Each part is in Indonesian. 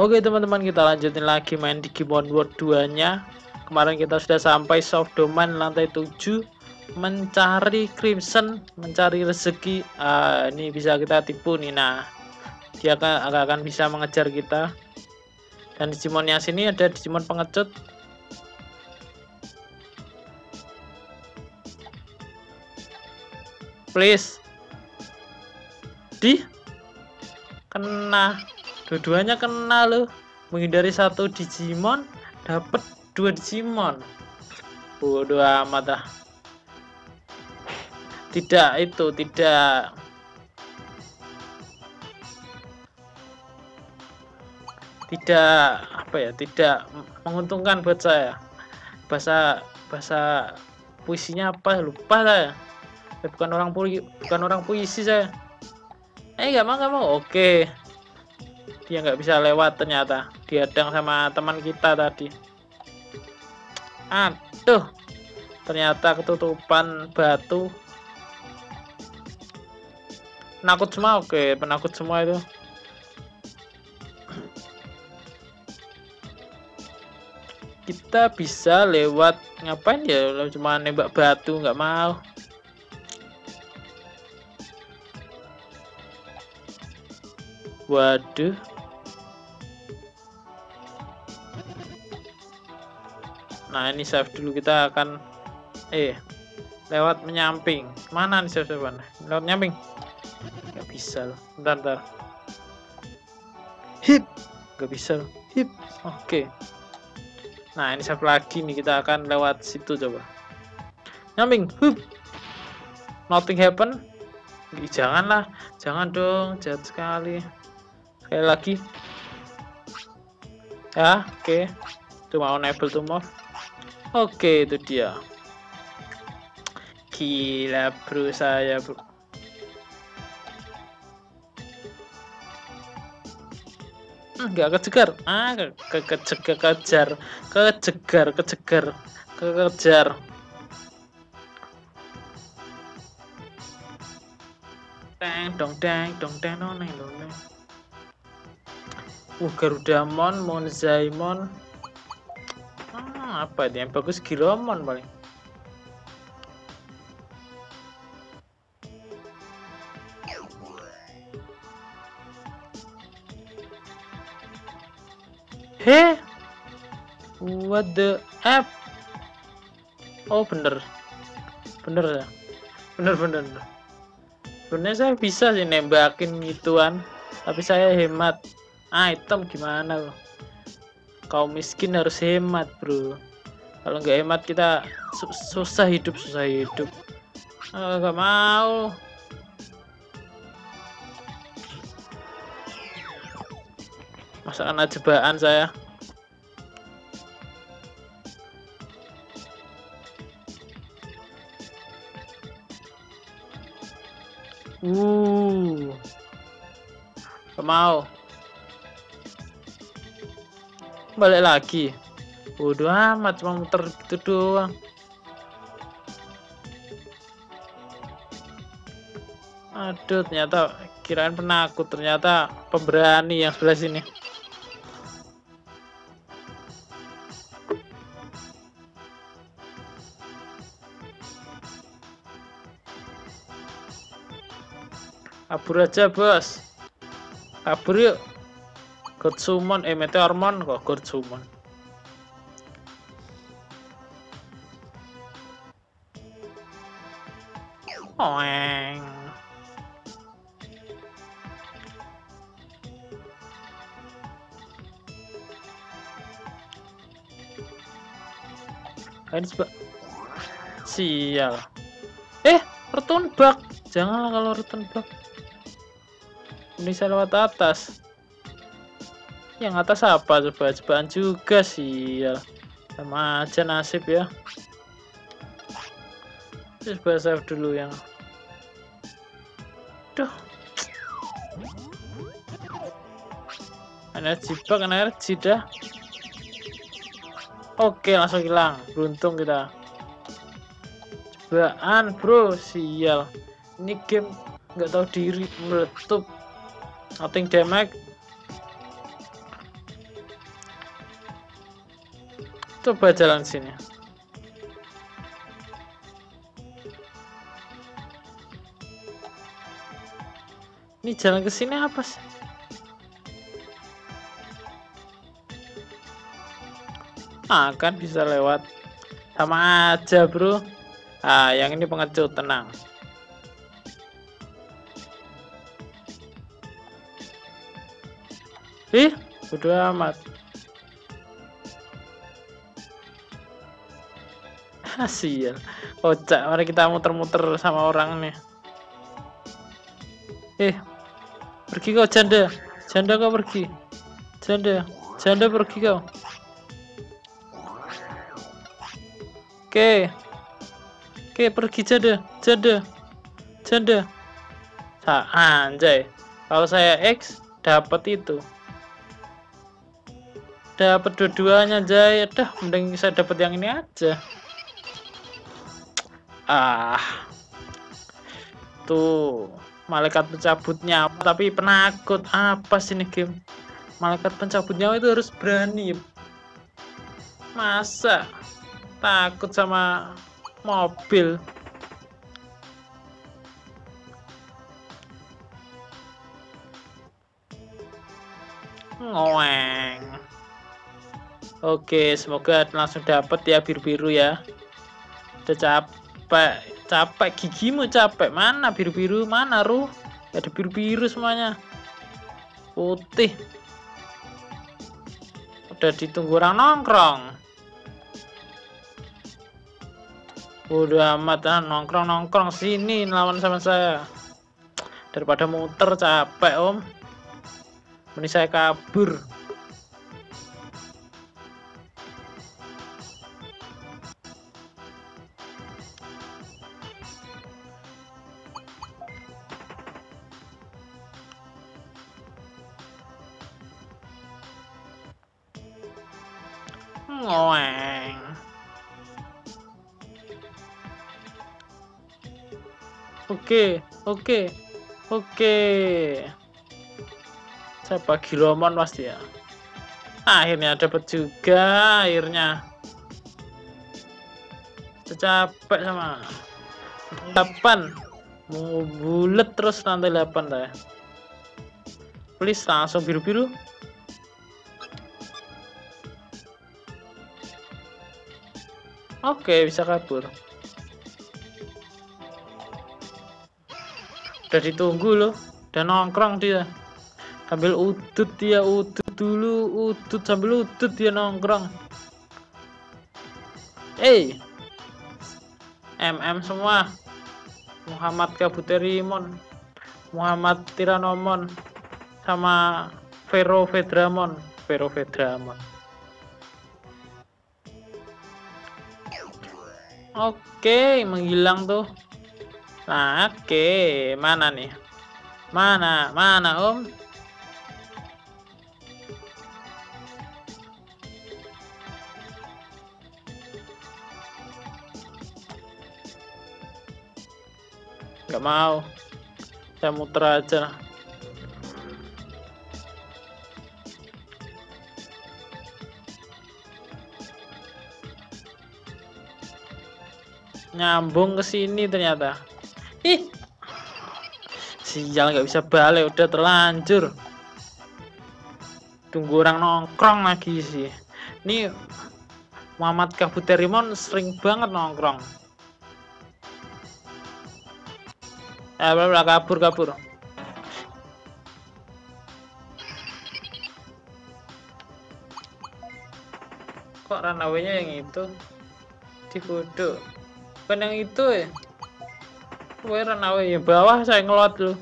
Oke teman-teman, kita lanjutin lagi main Digimon World 2 nya. Kemarin kita sudah sampai Soft Domain lantai 7, mencari Crimson, mencari rezeki. Ini bisa kita tipu nih. Nah, dia akan bisa mengejar kita. Dan Digimonnya sini ada Digimon pengecut. Please, di kena, dua-duanya kena loh. Menghindari satu Digimon dapat dua Digimon. Bodoh amat dah. Tidak. Tidak menguntungkan buat saya. Bahasa puisinya apa? Lupa saya. Bukan orang puisi saya. Gak mau. Oke. Dia nggak bisa lewat ternyata. Dihadang sama teman kita tadi. Aduh. Ternyata ketutupan batu. Penakut semua, oke, penakut semua itu. Kita bisa lewat ngapain ya? Cuma nembak batu, nggak mau. Waduh. Nah ini save dulu, kita akan lewat menyamping. Mana nih save-savean? Lewat menyamping. Gak bisa loh, bentar. Hip, gak bisa loh. Hip, oke. Nah ini satu lagi nih, kita akan lewat situ coba. Nyamping, hip. Nothing happen. Janganlah, jangan dong, jahat sekali. Sekali lagi. Ya, oke. Itu mau enable to move. Oke, itu dia. Gila bro saya bro. Enggak kejegar, kekejar. Dong dang. Garuda mon, Zaimon. Apa itu yang bagus? Gilomon paling. Heh, what the app? Oh bener. Sebenarnya saya bisa sih nembakin gituan, tapi saya hemat item. Gimana loh? Kau miskin harus hemat bro. Kalau nggak hemat kita susah hidup. Nggak mau. Masakan ajebaan saya. Mau. Balik lagi. Bodoh amat, cuma muter gitu doang. Aduh, ternyata kirain penakut, ternyata pemberani yang sebelah sini. Kabur aja bos, kabur yuk. Gertsuman, Arman kok Gertsuman. Moeng. Ini sebab sial. Rute Unbug, janganlah kalau Rute Unbug. Bisa lewat atas. Yang atas apa? Cobaan juga sih ya. Sama aja nasib ya. Coba save dulu yang. Duh. Energi dah. Oke, langsung hilang. Beruntung kita. Cobaan, bro, sial. Ini game nggak tahu diri, meletup. Nothing damage. Coba jalan sini. Ini jalan ke sini apa sih? Ah, kan bisa lewat. Sama aja, bro. Ah, yang ini pengecut, tenang. Ih, bodo amat. Sial, kocak. Mari kita muter-muter sama orang nih. Pergi kau, janda. Janda kau pergi. Janda, janda pergi kau. Oke, oke, pergi janda, janda, janda. Ah, anjay. Kalau saya X dapat itu. Dapat dua-duanya, jay. Dah, mending saya dapat yang ini aja. Ah, tuh malaikat pencabut nyawa tapi penakut. Apa sih ini game? Malaikat pencabut nyawa itu harus berani. Masa takut sama mobil? Moeng. Oke, semoga langsung dapat ya, biru-biru ya. Udah capek. Capek, gigimu capek. Mana biru-biru, mana Ru? Ada biru-biru semuanya. Putih. Udah ditunggu orang nongkrong. Udah amat, nongkrong-nongkrong sini lawan sama saya. Daripada muter capek, Om. Mending saya kabur. Moeng. Oke. Siapa? Gilomon pasti ya. Akhirnya dapat juga, akhirnya. Capek sama. 8. Mau bulet terus nanti 8 dah. Please langsung biru-biru. Oke, bisa kabur. Udah ditunggu loh. Udah nongkrong dia. Sambil udut dia, sambil udut dia nongkrong. Semua. Muhammad Kabuterimon, Muhammad Tiranomon, sama Ferovedramon, Oke, menghilang tuh. Nah, oke, mana nih? Mana Om? Gak mau. Saya muter aja. Nyambung ke sini ternyata. Ih, sial, nggak bisa balik, udah terlanjur. Tunggu orang nongkrong lagi sih. Ini Muhammad Kabuterimon sering banget nongkrong. Kabur. Kok runaway-nya yang itu? Dibodoh. Bukan yang itu ya. Woi, runaway yang bawah saya ngelot lu.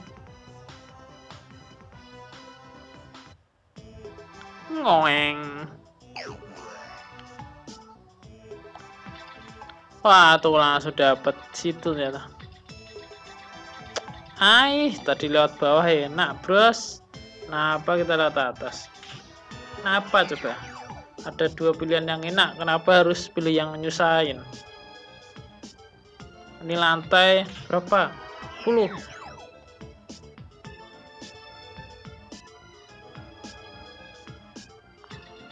Ngoeng. Wah, tuh langsung dapet situ ternyata. Aih, tadi lewat bawah enak, bros. Kenapa kita lewat atas? Kenapa coba? Ada dua pilihan yang enak, kenapa harus pilih yang nyusahin? Ini lantai berapa? 10.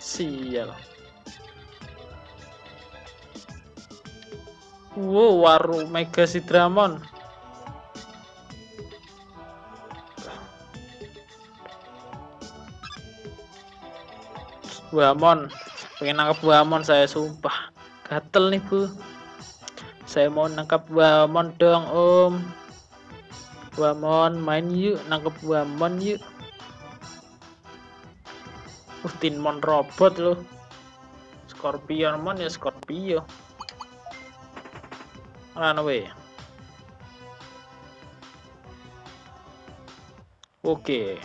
Sial. Wow, Waru MegaSeadramon. Buamon, pengen nangkap Buamon saya, sumpah. Gatel nih, Bu. Saya mau nangkap Buamon dong, Om. Buamon, main yuk, nangkap Buamon yuk. Tinmon robot loh. Scorpionmon ya Scorpio. Run away. Oke.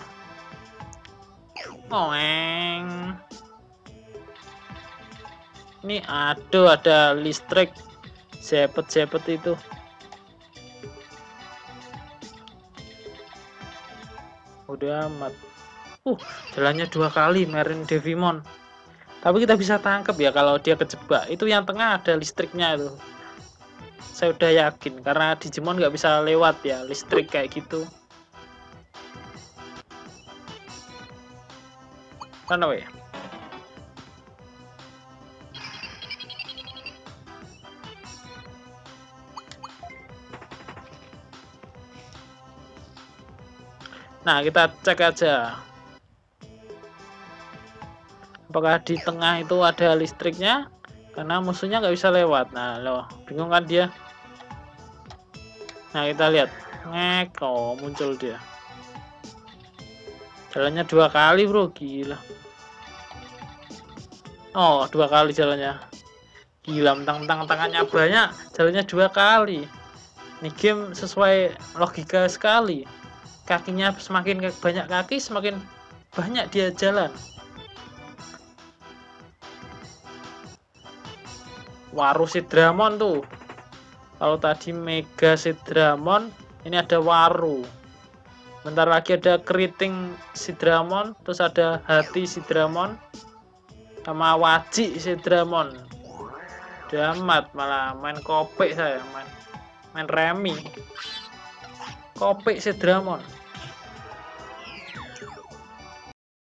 Moeng. Ini aduh ada listrik cepet-cepet itu. Udah amat. Jalannya dua kali Marine Devimon. Tapi kita bisa tangkap ya kalau dia kejebak. Itu yang tengah ada listriknya itu. Saya udah yakin karena Digimon nggak bisa lewat ya listrik kayak gitu. Mana ya? Nah, kita cek aja. Apakah di tengah itu ada listriknya? Karena musuhnya nggak bisa lewat. Nah, loh, bingung kan dia? Nah, kita lihat. Ngeko, muncul dia. Jalannya dua kali, bro. Gila. Oh, dua kali jalannya. Gila, mentang-mentang tangannya banyak. Jalannya dua kali. Ini game sesuai logika sekali. Kakinya semakin banyak kaki, semakin banyak dia jalan. WaruSeadramon tuh. Kalau tadi MegaSeadramon, ini ada Waru. Bentar lagi ada Keriting Seadramon, terus ada Hati Seadramon, sama Waji Seadramon. Damat malah main kopek saya, main remi. Kopek Seadramon.